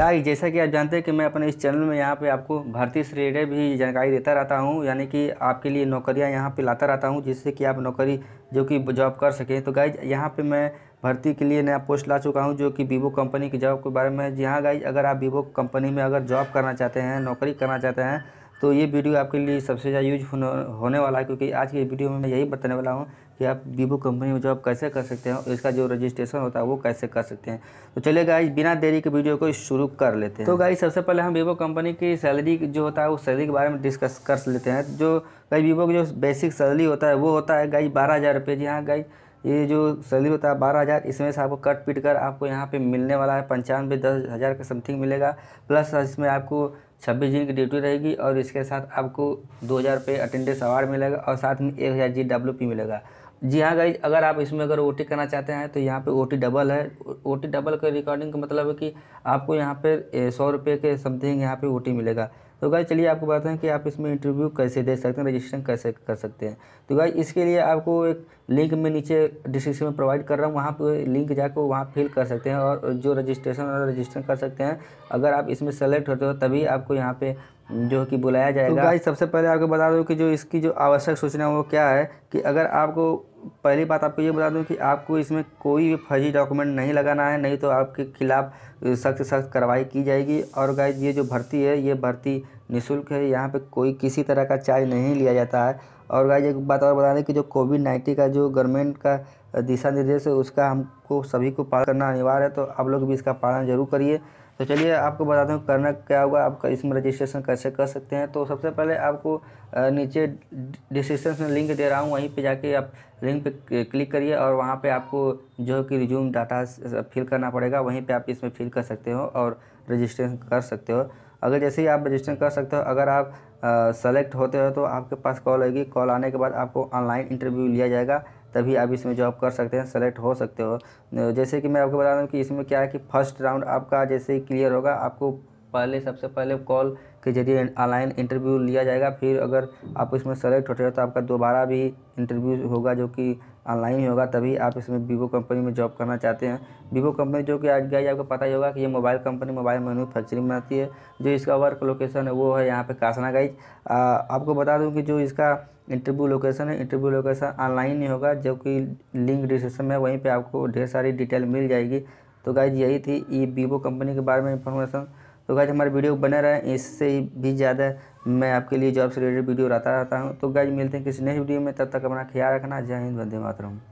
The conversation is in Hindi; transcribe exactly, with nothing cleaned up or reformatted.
गाइस जैसा कि आप जानते हैं कि मैं अपने इस चैनल में यहाँ पे आपको भर्ती से रिलेटेड भी जानकारी देता रहता हूँ, यानी कि आपके लिए नौकरियाँ यहाँ पे लाता रहता हूँ जिससे कि आप नौकरी जो कि जॉब कर सकें। तो गाइस यहाँ पे मैं भर्ती के लिए नया पोस्ट ला चुका हूँ जो कि वीवो कंपनी की जॉब के बारे में। जी हाँ गाइस, अगर आप वीवो कंपनी में अगर जॉब करना चाहते हैं, नौकरी करना चाहते हैं तो ये वीडियो आपके लिए सबसे ज़्यादा यूज होने वाला है, क्योंकि आज की वीडियो में मैं यही बताने वाला हूँ कि आप वीवो कंपनी में जॉब कैसे कर सकते हैं और इसका जो रजिस्ट्रेशन होता है वो कैसे कर सकते हैं। तो चलिए गाइस बिना देरी के वीडियो को शुरू कर लेते हैं। तो गाइस सबसे पहले हम वीवो कंपनी की सैलरी जो होता है उस सैलरी के बारे में डिस्कस कर लेते हैं। जो गाइस वीवो की जो बेसिक सैलरी होता है वो होता है गाइस बारह हज़ार रुपये। जी हाँ गाइस, ये जो सैलरी होता है बारह हज़ार, इसमें से आपको कट पीट कर आपको यहाँ पे मिलने वाला है पंचानवे दस हज़ार का समथिंग मिलेगा। प्लस इसमें आपको छब्बीस दिन की ड्यूटी रहेगी और इसके साथ आपको दो हज़ार रुपये अटेंडेंस अवार्ड मिलेगा और साथ में एक हज़ार जी डब्ल्यू पी मिलेगा। जी हाँ गाइज, अगर आप इसमें अगर ओटी करना चाहते हैं तो यहाँ पे ओटी डबल है। ओटी डबल के रिकॉर्डिंग का मतलब है कि आपको यहाँ पे सौ रुपये के समथिंग यहाँ पे ओटी मिलेगा। तो गाइज चलिए आपको बताते हैं कि आप इसमें इंटरव्यू कैसे दे सकते हैं, रजिस्ट्रेशन कैसे कर सकते हैं। तो गाइज इसके लिए आपको एक लिंक में नीचे डिस्क्रिप्शन में प्रोवाइड कर रहा हूँ, वहाँ पर लिंक जाकर वहाँ फिल कर सकते हैं और जो रजिस्ट्रेशन और रजिस्ट्रेशन कर सकते हैं। अगर आप इसमें सेलेक्ट होते हो तभी आपको यहाँ पर जो कि बुलाया जाएगा। तो गाइस सबसे पहले आपको बता दूं कि जो इसकी जो आवश्यक सूचना वो क्या है कि अगर आपको, पहली बात आपको ये बता दूं कि आपको इसमें कोई भी फर्जी डॉक्यूमेंट नहीं लगाना है, नहीं तो आपके खिलाफ सख्त सख्त कार्रवाई की जाएगी। और गाइस ये जो भर्ती है ये भर्ती निःशुल्क है, यहाँ पे कोई किसी तरह का चार्ज नहीं लिया जाता है। और गाइस एक बात और बता दें कि जो कोविड नाइन्टीन का जो गवर्नमेंट का दिशा निर्देश है उसका हमको सभी को पालन करना अनिवार्य है, तो आप लोग भी इसका पालन जरूर करिए। तो चलिए आपको बताता हूँ करना क्या होगा, आप इसमें रजिस्ट्रेशन कैसे कर सकते हैं। तो सबसे पहले आपको नीचे डिस्क्रिप्शन में लिंक दे रहा हूँ, वहीं पे जाके आप लिंक पे क्लिक करिए और वहाँ पे आपको जो कि रिज्यूम डाटा फिल करना पड़ेगा, वहीं पे आप इसमें फिल कर सकते हो और रजिस्ट्रेशन कर सकते हो। अगर जैसे ही आप रजिस्ट्रेशन कर सकते हो, अगर आप सेलेक्ट होते हो तो आपके पास कॉल आएगी। कॉल आने के बाद आपको ऑनलाइन इंटरव्यू लिया जाएगा, तभी आप इसमें जॉब कर सकते हैं, सेलेक्ट हो सकते हो। जैसे कि मैं आपको बता दूं कि इसमें क्या है कि फर्स्ट राउंड आपका जैसे ही क्लियर होगा, आपको पहले सबसे पहले कॉल के जरिए ऑनलाइन इंटरव्यू लिया जाएगा। फिर अगर आप इसमें सेलेक्ट होते हो तो आपका दोबारा भी इंटरव्यू होगा जो कि ऑनलाइन ही होगा, तभी आप इसमें वीवो कंपनी में जॉब करना चाहते हैं। वीवो कंपनी जो कि आज गाइस आपको पता ही होगा कि ये मोबाइल कंपनी मोबाइल मैन्युफैक्चरिंग बनाती है। जो इसका वर्क लोकेशन है वो है यहाँ पे कासना। गाइस आपको बता दूँ कि जो इसका इंटरव्यू लोकेशन है, इंटरव्यू लोकेशन ऑनलाइन ही होगा जो कि लिंक डिस्क्रिप्शन में, वहीं पर आपको ढेर सारी डिटेल मिल जाएगी। तो गाइस यही थी ये वीवो कंपनी के बारे में इन्फॉर्मेशन। तो गाइस हमारे वीडियो बने रहे, इससे भी ज़्यादा मैं आपके लिए जॉब से रिलेटेड वीडियो लाता रहता हूँ। तो गाइस मिलते हैं किसी नई वीडियो में, तब तक अपना ख्याल रखना। जय हिंद, वंदे मातरम।